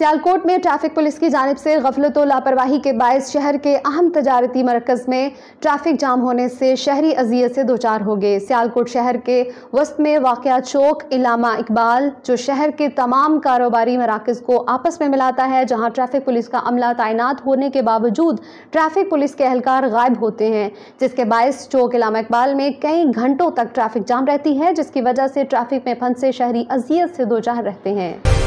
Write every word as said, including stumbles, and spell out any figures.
सियालकोट में traffic police की जानिब से गफलत और लापरवाही के बायस शहर के अहम तजारती मरकज़ में ट्रैफिक जाम होने से शहरी अजियत से दोचार हो गए। सियालकोट शहर के वस्त में वाक़िया चौक अल्लामा इकबाल जो शहर के तमाम कारोबारी मराकज़ को आपस में मिलाता है, जहाँ ट्रैफिक पुलिस का अमला तैनात होने के बावजूद ट्रैफिक पुलिस के एहलकार गायब होते हैं, जिसके बायस चौक अल्लामा इकबाल में कई घंटों तक ट्रैफिक जाम रहती है, जिसकी वजह से ट्रैफिक में फंसे शहरी अजियत से दोचार रहते हैं।